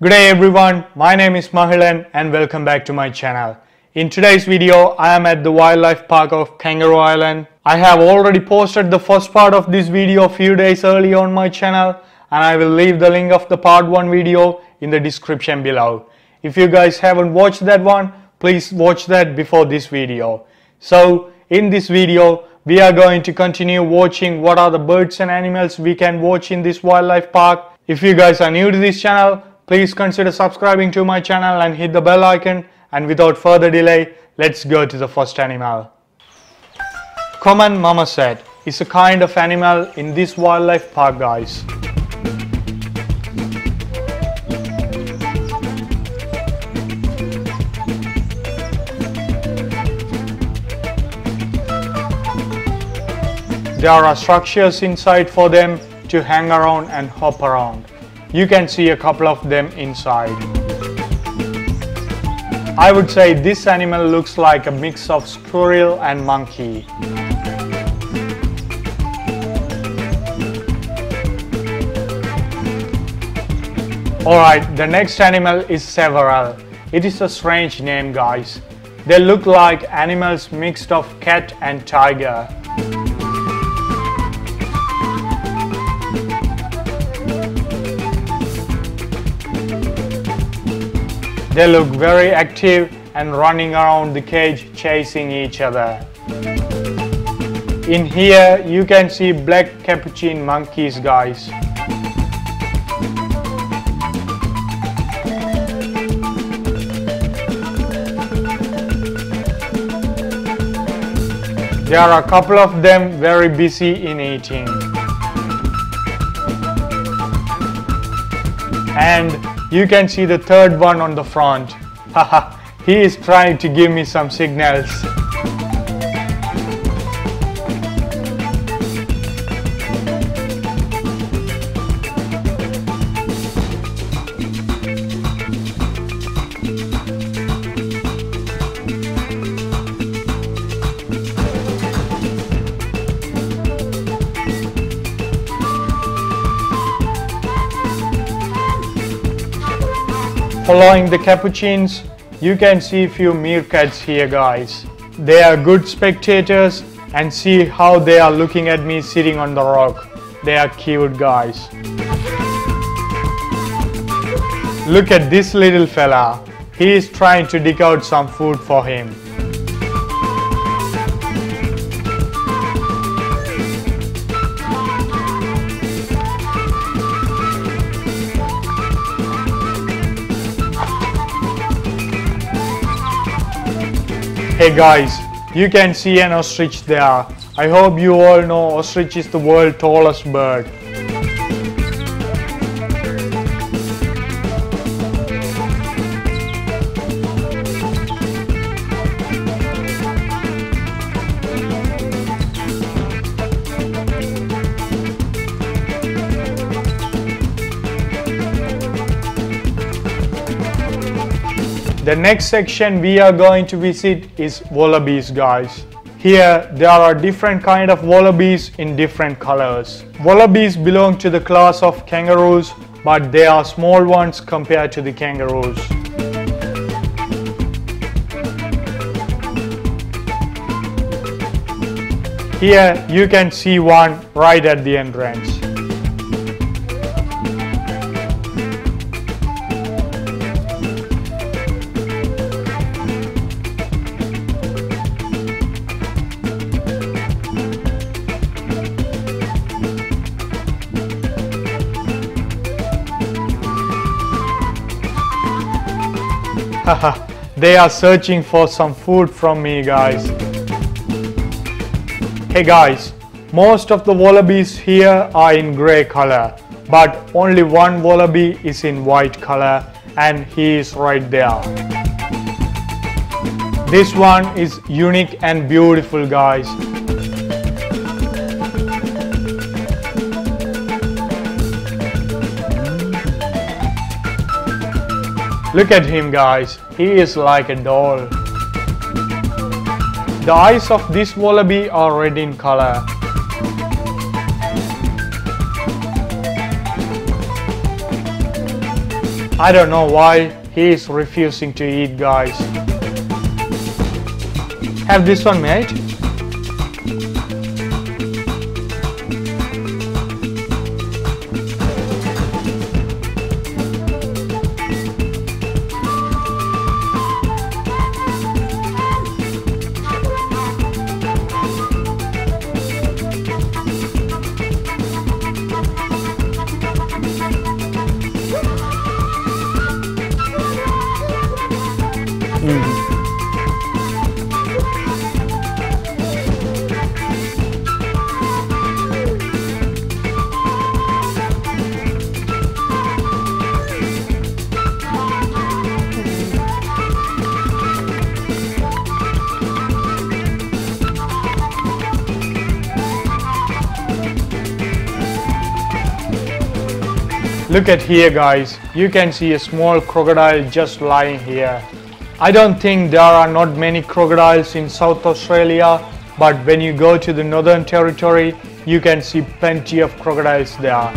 Good day everyone, my name is Mahilan and welcome back to my channel. In today's video, I am at the wildlife park of Kangaroo Island. I have already posted the first part of this video a few days earlier on my channel and I will leave the link of the part 1 video in the description below. If you guys haven't watched that one, please watch that before this video. So, in this video, we are going to continue watching what are the birds and animals we can watch in this wildlife park. If you guys are new to this channel, please consider subscribing to my channel and hit the bell icon, and without further delay, let's go to the first animal. Common marmoset is a kind of animal in this wildlife park, guys. There are structures inside for them to hang around and hop around. You can see a couple of them inside. I would say this animal looks like a mix of squirrel and monkey. Alright, the next animal is several. It is a strange name, guys. They look like animals mixed of cat and tiger. They look very active and running around the cage chasing each other. In here you can see black capuchin monkeys, guys. There are a couple of them very busy in eating. And you can see the third one on the front. Haha, he is trying to give me some signals. Following the capuchins, you can see a few meerkats here, guys. They are good spectators, and see how they are looking at me sitting on the rock. They are cute, guys. Look at this little fella. He is trying to dig out some food for him. Hey guys, you can see an ostrich there. I hope you all know ostrich is the world's tallest bird. The next section we are going to visit is wallabies, guys. Here there are different kind of wallabies in different colors. Wallabies belong to the class of kangaroos, but they are small ones compared to the kangaroos. Here you can see one right at the entrance. They are searching for some food from me, guys. Hey guys, most of the wallabies here are in grey color, but only one wallaby is in white color, and he is right there. This one is unique and beautiful, guys. Look at him, guys, he is like a doll. The eyes of this wallaby are red in color. I don't know why he is refusing to eat, guys. Have this one, mate. Look at here, guys, you can see a small crocodile just lying here. I don't think there are not many crocodiles in South Australia, but when you go to the Northern Territory, you can see plenty of crocodiles there.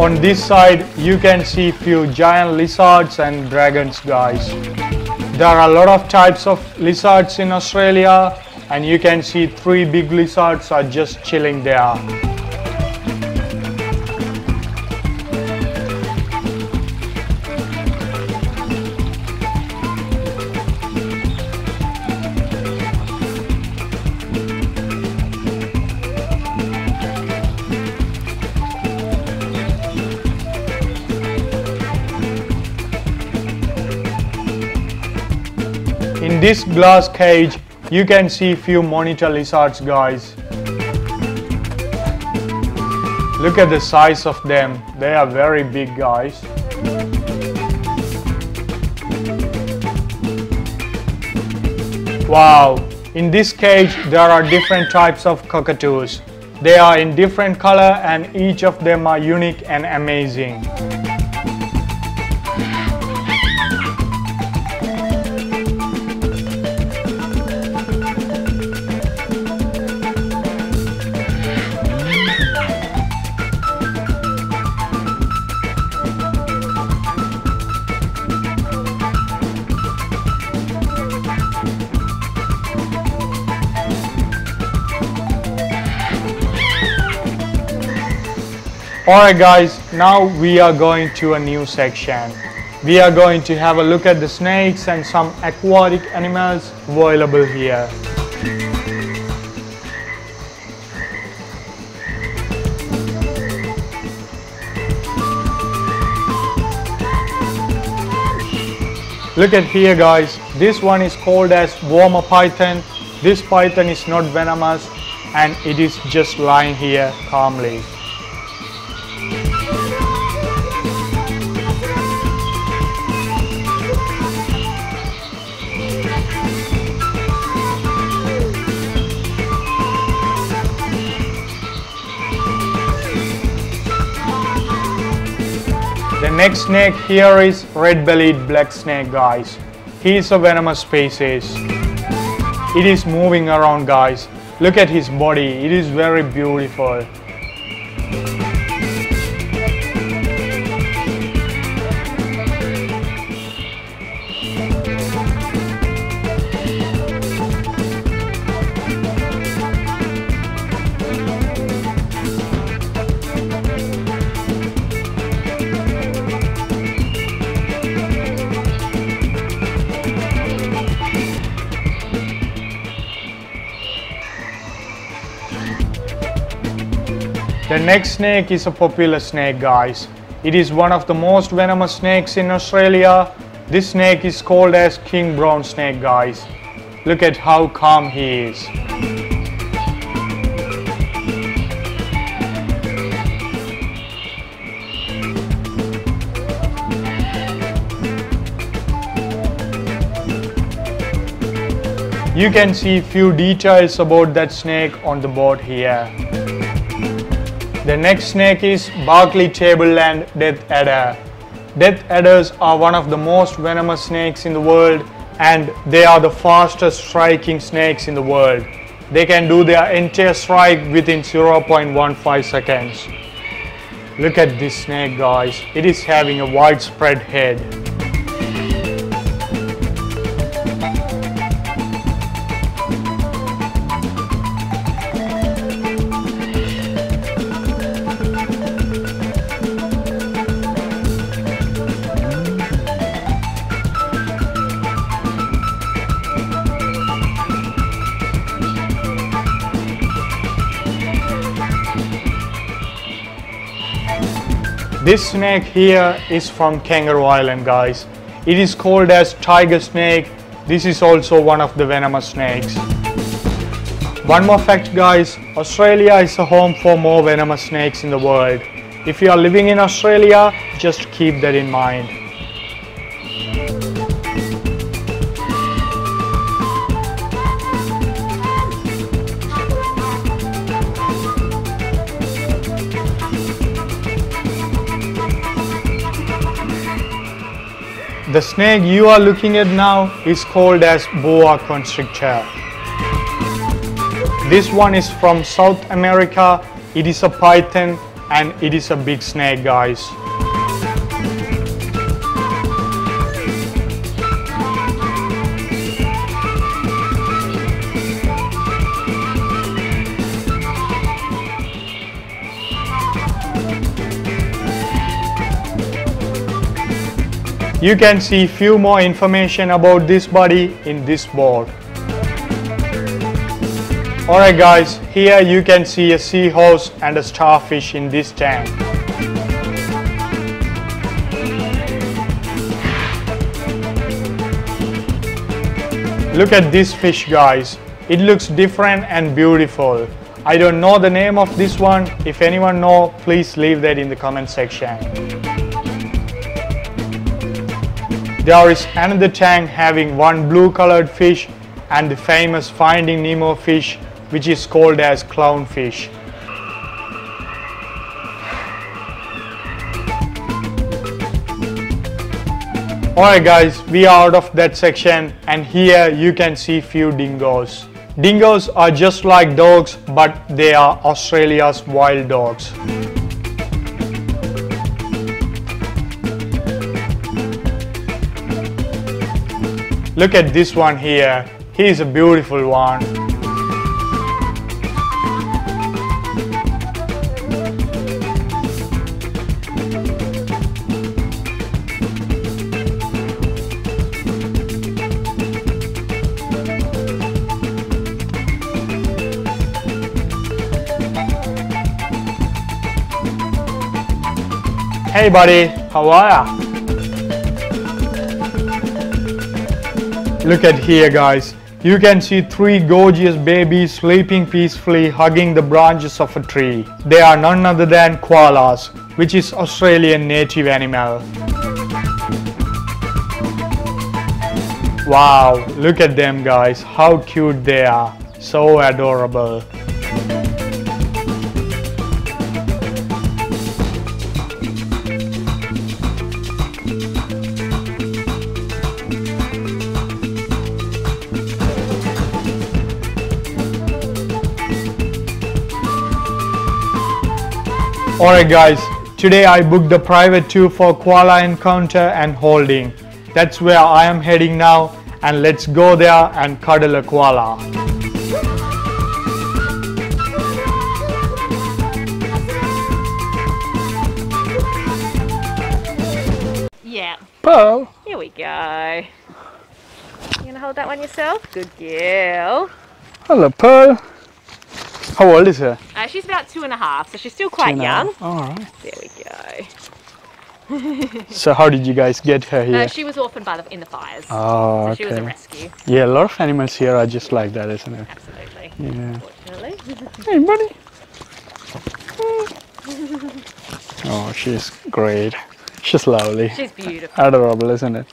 On this side, you can see few giant lizards and dragons, guys. There are a lot of types of lizards in Australia, and you can see three big lizards are just chilling there. In this glass cage, you can see few monitor lizards, guys. Look at the size of them. They are very big, guys. Wow! In this cage, there are different types of cockatoos. They are in different color and each of them are unique and amazing. Alright guys, now we are going to a new section. We are going to have a look at the snakes and some aquatic animals available here. Look at here, guys. This one is called as warmer python. This python is not venomous and it is just lying here calmly. The next snake here is red-bellied black snake, guys. He is a venomous species. It is moving around, guys. Look at his body. It is very beautiful. The next snake is a popular snake, guys. It is one of the most venomous snakes in Australia. This snake is called as King Brown Snake, guys. Look at how calm he is. You can see few details about that snake on the board here. The next snake is Barkley Tableland Death Adder. Death adders are one of the most venomous snakes in the world and they are the fastest striking snakes in the world. They can do their entire strike within 0.15 seconds. Look at this snake, guys. It is having a widespread head. This snake here is from Kangaroo Island, guys. It is called as tiger snake. This is also one of the venomous snakes. One more fact, guys. Australia is a home for more venomous snakes in the world. If you are living in Australia, just keep that in mind. The snake you are looking at now is called as Boa Constrictor. This one is from South America. It is a python and it is a big snake, guys. You can see few more information about this body in this board. Alright guys, here you can see a seahorse and a starfish in this tank. Look at this fish, guys. It looks different and beautiful. I don't know the name of this one. If anyone knows, please leave that in the comment section. There is another tank having one blue colored fish and the famous Finding Nemo fish, which is called as clownfish. Alright guys, we are out of that section and here you can see few dingoes. Dingoes are just like dogs, but they are Australia's wild dogs. Look at this one here. He is a beautiful one. Hey buddy, how are ya? Look at here, guys. You can see three gorgeous babies sleeping peacefully, hugging the branches of a tree. They are none other than koalas, which is Australian native animal. Wow, look at them, guys. How cute they are. So adorable. Alright guys, today I booked a private tour for koala encounter and holding. That's where I am heading now, and let's go there and cuddle a koala. Yeah. Pearl. Here we go. You gonna hold that one yourself? Good girl. Hello, Pearl. How old is her? She's about 2.5, so she's still quite young. Alright. There we go. So how did you guys get her here? She was orphaned in the fires. Oh, so okay. She was a rescue. Yeah, a lot of animals here are just like that, isn't it? Absolutely. Yeah. Unfortunately. Hey, buddy. Oh, she's great. She's lovely. She's beautiful. Adorable, isn't it?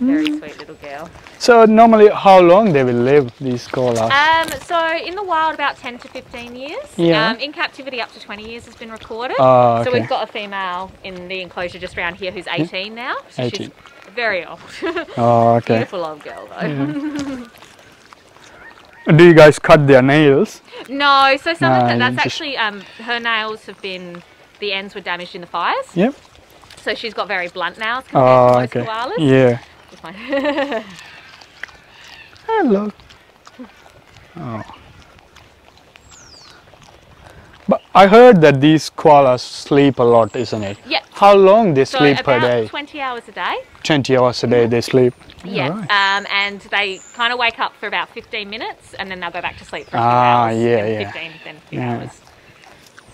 Very sweet little girl. So normally how long they will live, these koalas? So in the wild about 10 to 15 years. Yeah. In captivity up to 20 years has been recorded. Oh, okay. So we've got a female in the enclosure just around here who's 18 now. So 18. She's Very old. Oh, okay. Beautiful old girl though. Yeah. Do you guys cut their nails? No, so some of that's actually her nails have been, the ends were damaged in the fires. Yep. So she's got very blunt nails compared to most koalas. Yeah. It's fine. Hello. Oh. But I heard that these koalas sleep a lot, isn't it? Yeah. How long they sleep per day? 20 hours a day. 20 hours a day they sleep. Yeah. Right. And they kind of wake up for about 15 minutes and then they'll go back to sleep for a few hours. Yeah, then 15, then a few hours.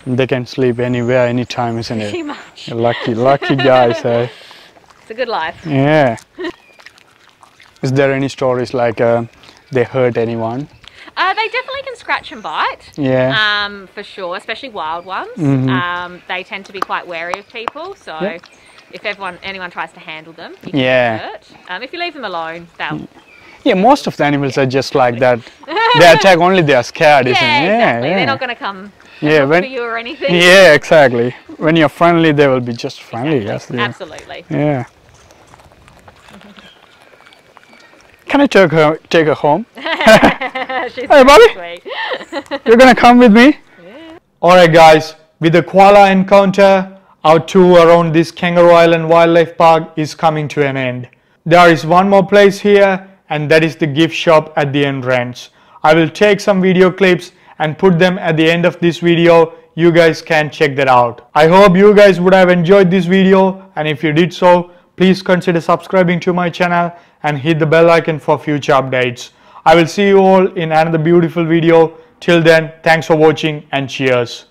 They can sleep anywhere, anytime, isn't it? Pretty much. Lucky, lucky guys, eh? It's a good life. Yeah. Is there any stories like they hurt anyone? They definitely can scratch and bite. Yeah. For sure, especially wild ones. Mm-hmm. They tend to be quite wary of people, so if anyone tries to handle them, you can hurt. If you leave them alone, they'll... Yeah, most of the animals are just like that. They attack only they are scared, isn't it? Yeah, exactly. They're not going to come for you or anything. Yeah, exactly. When you're friendly, they will be just friendly. Exactly. Yes, absolutely. Yeah. Can I take her home? Hey buddy, you're gonna come with me? Yeah. Alright guys, with the koala encounter, our tour around this Kangaroo Island Wildlife Park is coming to an end. There is one more place here and that is the gift shop at the entrance. I will take some video clips and put them at the end of this video. You guys can check that out. I hope you guys would have enjoyed this video, and if you did so, please consider subscribing to my channel and hit the bell icon for future updates. I will see you all in another beautiful video. Till then, thanks for watching and cheers.